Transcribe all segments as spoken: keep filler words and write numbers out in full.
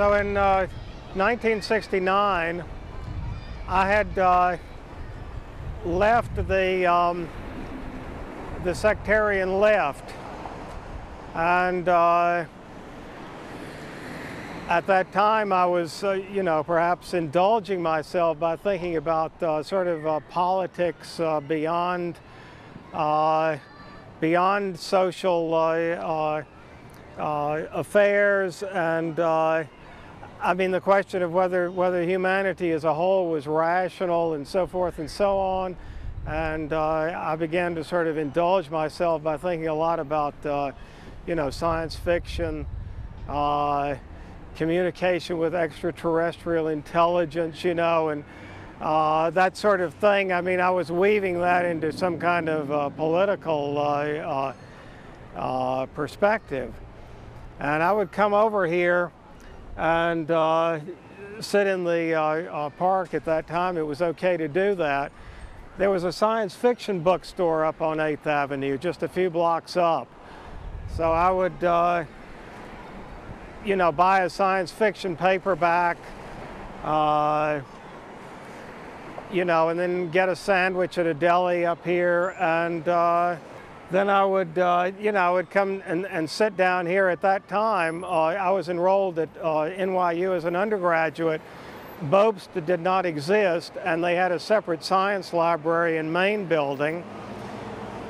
So in uh, nineteen sixty-nine, I had uh, left the, um, the sectarian left, and uh, at that time I was, uh, you know, perhaps indulging myself by thinking about uh, sort of uh, politics uh, beyond, uh, beyond social uh, uh, uh, affairs, and uh, I mean, the question of whether whether humanity as a whole was rational and so forth and so on. And uh, I began to sort of indulge myself by thinking a lot about, uh, you know, science fiction, uh, communication with extraterrestrial intelligence, you know, and uh, that sort of thing. I mean, I was weaving that into some kind of uh, political uh, uh, uh, perspective. And I would come over here and uh, sit in the uh, uh, park. At that time, it was okay to do that. There was a science fiction bookstore up on eighth avenue, just a few blocks up. So I would, uh, you know, buy a science fiction paperback, uh, you know, and then get a sandwich at a deli up here. And uh, then I would, uh, you know, I would come and, and sit down here. At that time, uh, I was enrolled at uh, N Y U as an undergraduate. Bobst did not exist, and they had a separate science library in Main Building.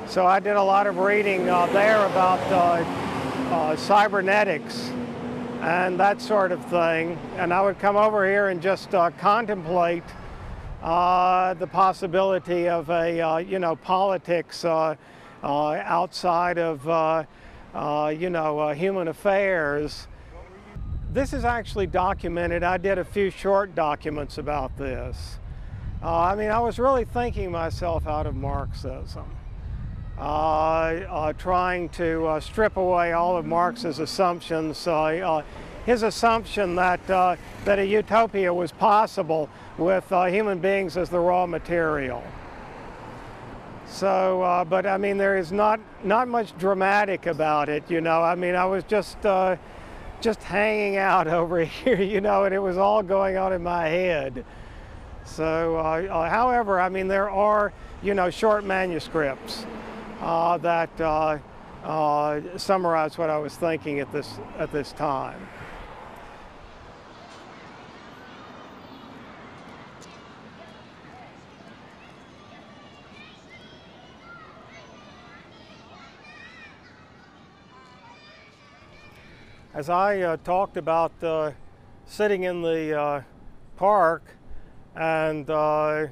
So I did a lot of reading uh, there about uh, uh, cybernetics and that sort of thing. And I would come over here and just uh, contemplate uh, the possibility of a, uh, you know, politics uh, uh, outside of, uh, uh, you know, uh, human affairs. This is actually documented. I did a few short documents about this. Uh, I mean, I was really thinking myself out of Marxism, uh, uh, trying to uh, strip away all of Marx's assumptions. Uh, uh, his assumption that, uh, that a utopia was possible with uh, human beings as the raw material. So, uh, but I mean, there is not, not much dramatic about it, you know. I mean, I was just, uh, just hanging out over here, you know, and it was all going on in my head. So, uh, uh, however, I mean, there are, you know, short manuscripts uh, that uh, uh, summarize what I was thinking at this, at this time. As I uh, talked about uh, sitting in the uh, park and uh,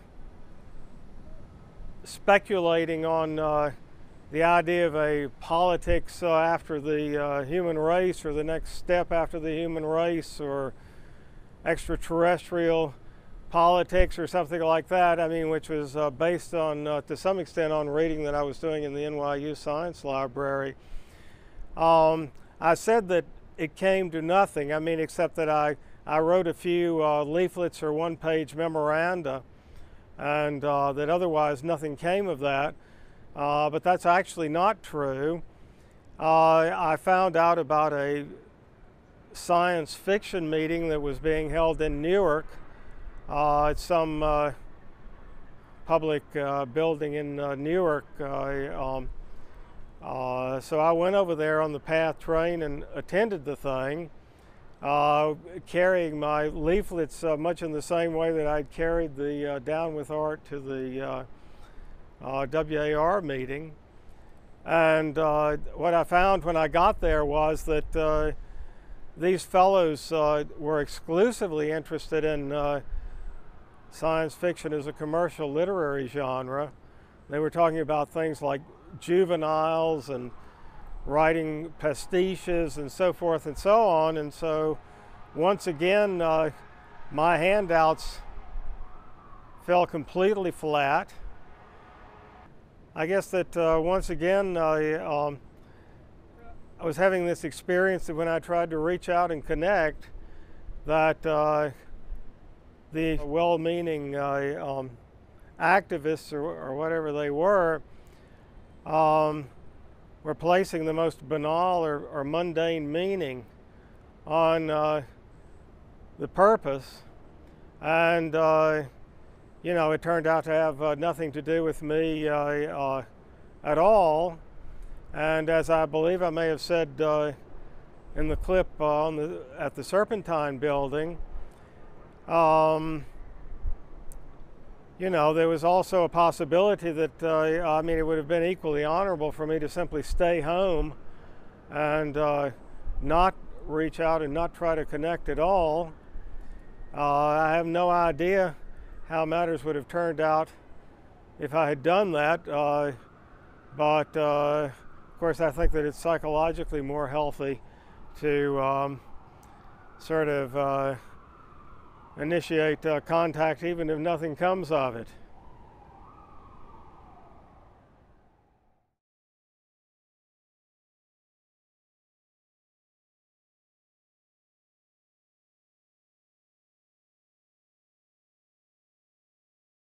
speculating on uh, the idea of a politics uh, after the uh, human race, or the next step after the human race, or extraterrestrial politics or something like that, I mean, which was uh, based on, uh, to some extent, on reading that I was doing in the N Y U Science Library. Um, I said that it came to nothing, I mean, except that I, I wrote a few uh, leaflets or one-page memoranda, and uh, that otherwise nothing came of that. Uh, but that's actually not true. Uh, I found out about a science fiction meeting that was being held in Newark uh, at some uh, public uh, building in uh, Newark. Uh, um, Uh, so I went over there on the PATH train and attended the thing, uh, carrying my leaflets uh, much in the same way that I'd carried the uh, Down with Art to the uh, uh, W A R meeting. And uh, what I found when I got there was that uh, these fellows uh, were exclusively interested in uh, science fiction as a commercial literary genre. They were talking about things like juveniles and writing pastiches and so forth and so on. And so once again, uh, my handouts fell completely flat. I guess that uh, once again, uh, um, I was having this experience that when I tried to reach out and connect, that uh, the well-meaning uh, um, activists or, or whatever they were, Um, we're placing the most banal or, or mundane meaning on uh, the purpose, and uh, you know, it turned out to have uh, nothing to do with me uh, uh, at all. And as I believe I may have said uh, in the clip uh, on the, at the Serpentine building, um, you know, there was also a possibility that, uh, I mean, it would have been equally honorable for me to simply stay home and uh, not reach out and not try to connect at all. Uh, I have no idea how matters would have turned out if I had done that. Uh, but, uh, of course, I think that it's psychologically more healthy to um, sort of uh, initiate uh, contact even if nothing comes of it.